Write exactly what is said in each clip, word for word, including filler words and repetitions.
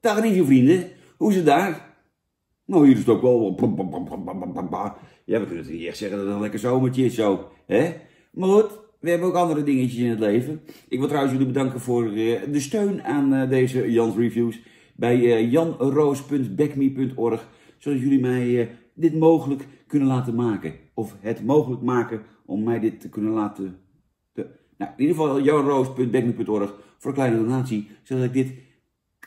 Dag lieve vrienden, hoe is het daar? Nou, hier is het ook wel... Ja, we kunnen het niet echt zeggen dat het een lekker zomertje is zo, hè? Maar goed, we hebben ook andere dingetjes in het leven. Ik wil trouwens jullie bedanken voor uh, de steun aan uh, deze Jans Reviews bij uh, janroos punt backme punt org, zodat jullie mij uh, dit mogelijk kunnen laten maken. Of het mogelijk maken om mij dit te kunnen laten... Te... Nou, in ieder geval janroos punt backme punt org voor een kleine donatie, zodat ik dit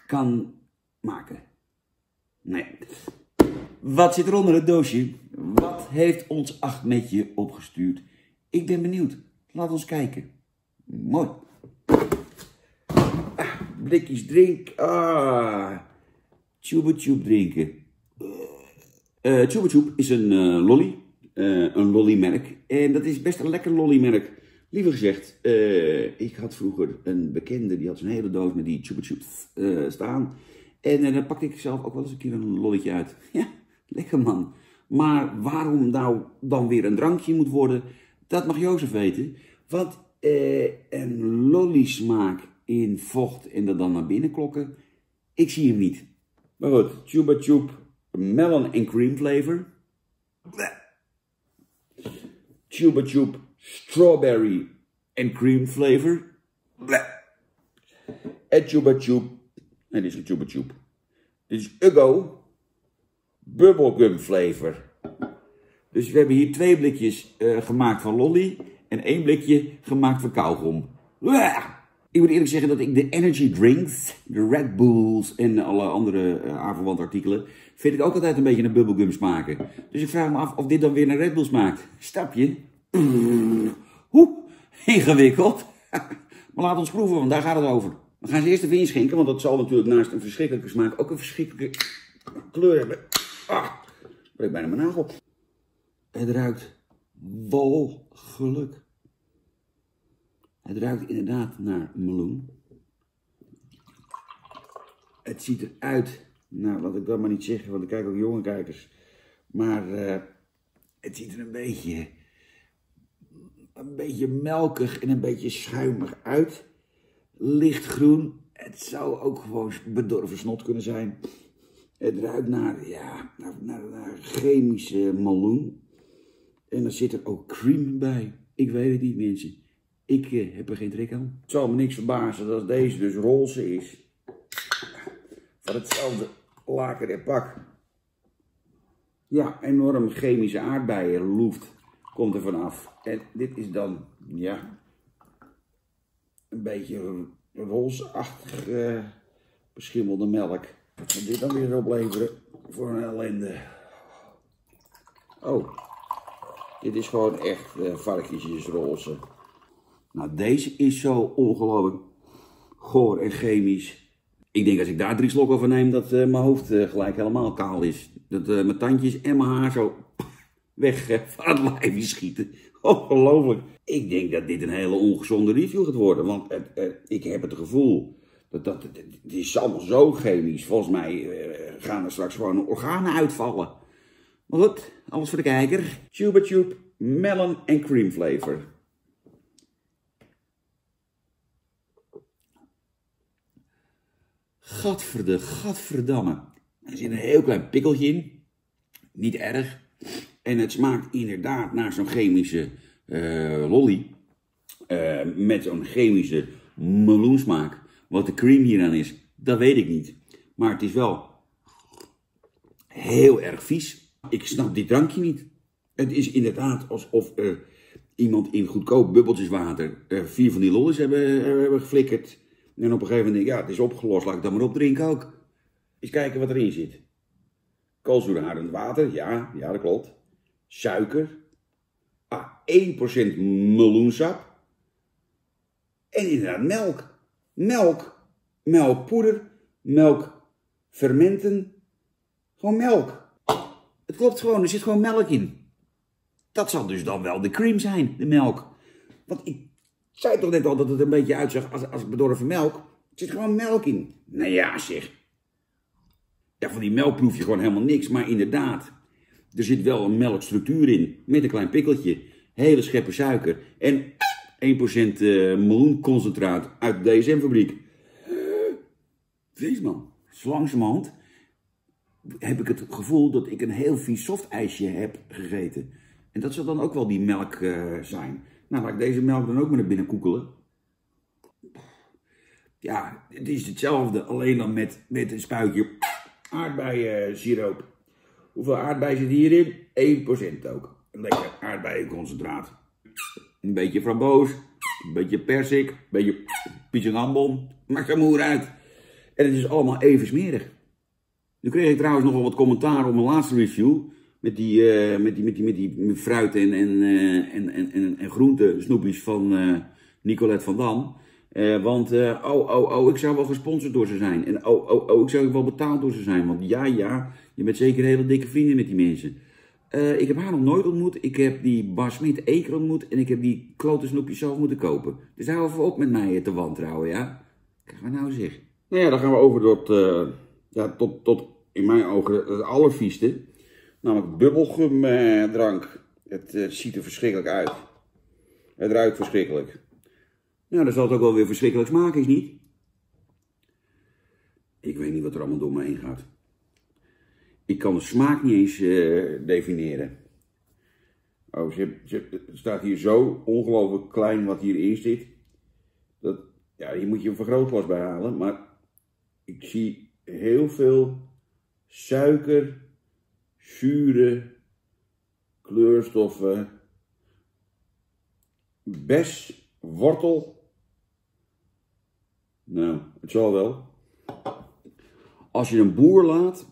kan maken. Nee. Wat zit er onder het doosje? Wat heeft ons achtmetje opgestuurd? Ik ben benieuwd. Laat ons kijken. Mooi. Ah, blikjes drink. Ah. Chupa Chup drinken. Uh, Chupa Chup is een uh, lolly. Uh, een lollymerk. En dat is best een lekker lollymerk. Liever gezegd, uh, ik had vroeger een bekende, die had zo'n hele doos met die Chupa Chups uh, staan. En uh, dan pakte ik zelf ook wel eens een keer een lolletje uit. Ja, lekker man. Maar waarom nou dan weer een drankje moet worden, dat mag Jozef weten. Want uh, een lolly smaak in vocht en dat dan naar binnen klokken, ik zie hem niet. Maar goed, Chupa Chup melon en cream flavor. Chupa Chup strawberry en cream flavor. En Chupa Chup. Nee, dit is een Chupa Chup. Dit is Ugo bubblegum flavor. Dus we hebben hier twee blikjes uh, gemaakt van lolly en één blikje gemaakt van kauwgom. Ik moet eerlijk zeggen dat ik de energy drinks, de Red Bulls en alle andere uh, aanverwante artikelen, vind ik ook altijd een beetje naar bubblegum smaken. Dus ik vraag me af of dit dan weer naar Red Bull smaakt. Stapje. Hoe? Ingewikkeld. Maar laat ons proeven, want daar gaat het over. We gaan ze eerst even inschenken, want dat zal natuurlijk naast een verschrikkelijke smaak ook een verschrikkelijke kleur hebben. Ah, ik breek bijna mijn nagel. Het ruikt walgelijk. Het ruikt inderdaad naar meloen. Het ziet eruit, nou laat ik dat maar niet zeggen, want ik kijk ook jonge kijkers. Maar uh, het ziet er een beetje, een beetje melkig en een beetje schuimig uit. Lichtgroen. Het zou ook gewoon bedorven snot kunnen zijn. Het ruikt naar, ja, naar, naar, naar chemische meloen. En er zit er ook cream bij. Ik weet het niet, mensen. Ik eh, heb er geen trek aan. Het zal me niks verbazen dat deze dus roze is. Van hetzelfde laken en pak. Ja, enorm chemische aardbeien loeft. Komt er vanaf. En dit is dan, ja... een beetje rozeachtig uh, beschimmelde melk. Wat dit dan weer opleveren voor een ellende. Oh, dit is gewoon echt uh, varkensjesroze. Nou, deze is zo ongelooflijk goor en chemisch. Ik denk als ik daar drie slokken van neem dat uh, mijn hoofd uh, gelijk helemaal kaal is. Dat uh, mijn tandjes en mijn haar zo weg uh, van het lijfje schieten. Ongelooflijk. Ik denk dat dit een hele ongezonde review gaat worden, want het, het, ik heb het gevoel dat, dat het, het is allemaal zo chemisch. Volgens mij uh, gaan er straks gewoon organen uitvallen. Maar goed, alles voor de kijker. Chupa Chup, melon en cream flavor. Gadverde, gadverdamme. Er zit een heel klein pikkeltje in. Niet erg. En het smaakt inderdaad naar zo'n chemische uh, lolly. Uh, met zo'n chemische meloensmaak. Wat de cream hieraan is, dat weet ik niet. Maar het is wel heel erg vies. Ik snap dit drankje niet. Het is inderdaad alsof uh, iemand in goedkoop bubbeltjeswater uh, vier van die lollies hebben, uh, hebben geflikkerd. En op een gegeven moment denk ik, ja, het is opgelost, laat ik dat maar opdrinken ook. Eens kijken wat erin zit. Koolzuurhoudend water, ja, ja, dat klopt. Suiker. Ah, één procent meloensap. En inderdaad melk. Melk. Melkpoeder. Melkfermenten. Gewoon melk. Het klopt gewoon, er zit gewoon melk in. Dat zal dus dan wel de cream zijn, de melk. Want ik zei toch net al dat het een beetje uitzag als, als bedorven melk. Er zit gewoon melk in. Nou ja, zeg. Ja, van die melk proef je gewoon helemaal niks, maar inderdaad, er zit wel een melkstructuur in, met een klein pikkeltje, hele scheppen suiker en één procent meloenconcentraat uit de D S M fabriek. Vies man. Dus langzamerhand heb ik het gevoel dat ik een heel vies soft ijsje heb gegeten. En dat zal dan ook wel die melk uh, zijn. Nou, laat ik deze melk dan ook maar naar binnen koekelen. Ja, het is hetzelfde, alleen dan met, met een spuitje aardbeiensiroop. Hoeveel aardbeien zit hierin? één procent ook. Lekker aardbeienconcentraat. Een beetje framboos, een beetje persik, een beetje pietjangambon. Maakt geen moer uit. En het is allemaal even smerig. Nu kreeg ik trouwens nogal wat commentaar op mijn laatste review. Met die, uh, met die, met die, met die fruit en, en, uh, en, en, en, en groente snoepjes van uh, Nicolette van Dam. Uh, want uh, oh, oh, oh, ik zou wel gesponsord door ze zijn. En oh, oh, oh, ik zou wel betaald door ze zijn. Want ja, ja, je bent zeker hele dikke vrienden met die mensen. Uh, ik heb haar nog nooit ontmoet. Ik heb die Bas Smit Eker ontmoet. En ik heb die klote snoepjes zelf moeten kopen. Dus hou even op met mij te wantrouwen, ja. Kijk maar nou zeg. Nou ja, dan gaan we over tot, uh, ja, tot, tot in mijn ogen het allervieste. Namelijk bubbelgumdrank. Het uh, ziet er verschrikkelijk uit. Het ruikt verschrikkelijk. Nou, dat zal het ook wel weer verschrikkelijk smaken, is niet? Ik weet niet wat er allemaal door me heen gaat. Ik kan de smaak niet eens uh, definiëren. Oh, ze, ze, het staat hier zo ongelooflijk klein wat hierin zit. Dat, ja, hier moet je een vergrootglas bij halen. Maar ik zie heel veel suiker, zuren, kleurstoffen, bes, wortel. Nou, het zal wel. Als je een boer laat,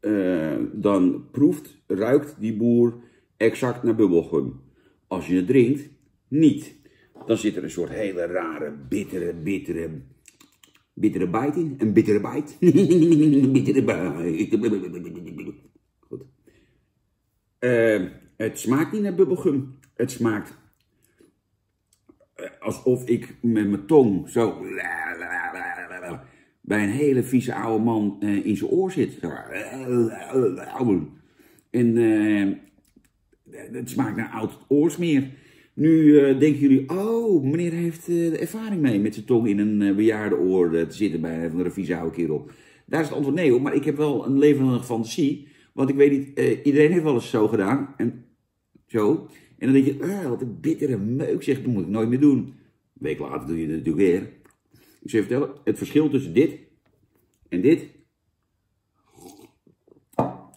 uh, dan proeft, ruikt die boer exact naar bubbelgum. Als je het drinkt, niet. Dan zit er een soort hele rare, bittere, bittere, bittere bite in. Een bittere bite. Bittere bite. Goed. Uh, het smaakt niet naar bubbelgum. Het smaakt alsof ik met mijn tong zo bij een hele vieze oude man in zijn oor zit. En uh, het smaakt naar oud oorsmeer. Nu uh, denken jullie, oh, meneer heeft uh, ervaring mee met zijn tong in een uh, bejaarde oor uh, te zitten bij een vieze oude kerel. Daar is het antwoord nee op, maar ik heb wel een levendige fantasie. Want ik weet niet, uh, iedereen heeft wel eens zo gedaan. En zo. En dan denk je, ah, wat een bittere meuk, zeg, dat moet ik nooit meer doen. Een week later doe je het natuurlijk weer. Ik zal je vertellen, het verschil tussen dit en dit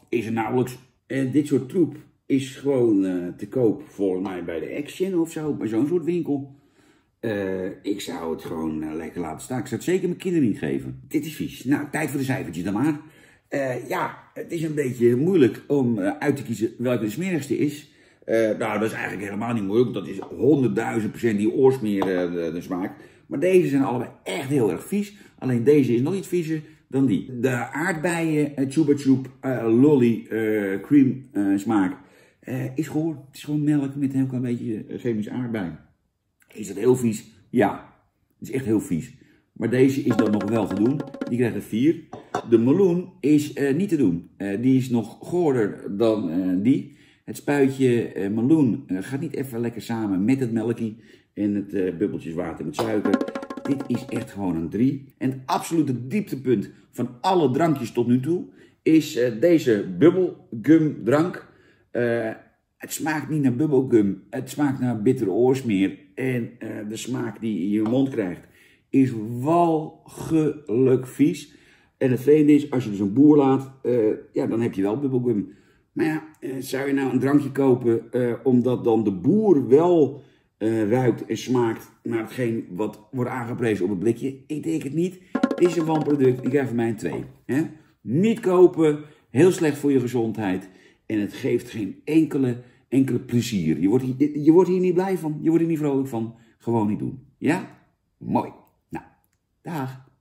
is er nauwelijks. En dit soort troep is gewoon uh, te koop volgens mij bij de Action of zo, bij zo'n soort winkel. Uh, ik zou het gewoon uh, lekker laten staan. Ik zou het zeker mijn kinderen niet geven. Dit is vies. Nou, tijd voor de cijfertjes dan maar. Uh, ja, het is een beetje moeilijk om uh, uit te kiezen welke de smerigste is. Uh, nou, dat is eigenlijk helemaal niet moeilijk. Dat is honderdduizend procent die oorsmeer uh, de, de smaak. Maar deze zijn allebei echt heel erg vies. Alleen deze is nog iets viezer dan die. De aardbeien uh, Chupa Chups uh, lolly uh, cream uh, smaak uh, is gewoon, het is gewoon melk met een heel klein beetje uh, chemisch aardbei. Is dat heel vies? Ja, het is echt heel vies. Maar deze is dan nog wel te doen. Die krijgt een vier. De meloen is uh, niet te doen. Uh, die is nog goorder dan uh, die. Het spuitje uh, meloen uh, gaat niet even lekker samen met het melkje en het uh, bubbeltjes water met suiker. Dit is echt gewoon een drie. En het absolute dieptepunt van alle drankjes tot nu toe is uh, deze bubbelgum drank. Uh, het smaakt niet naar bubbelgum, het smaakt naar bittere oorsmeer. En uh, de smaak die je in je mond krijgt is walgelijk vies. En het vreemde is, als je dus een boer laat, uh, ja, dan heb je wel bubbelgum. Maar ja, zou je nou een drankje kopen uh, omdat dan de boer wel uh, ruikt en smaakt naar hetgeen wat wordt aangeprezen op het blikje? Ik denk het niet. Dit is een wanproduct. Ik krijg van mij een twee. Hè? Niet kopen. Heel slecht voor je gezondheid. En het geeft geen enkele, enkele plezier. Je wordt, hier, je wordt hier niet blij van. Je wordt hier niet vrolijk van. Gewoon niet doen. Ja? Mooi. Nou, dag.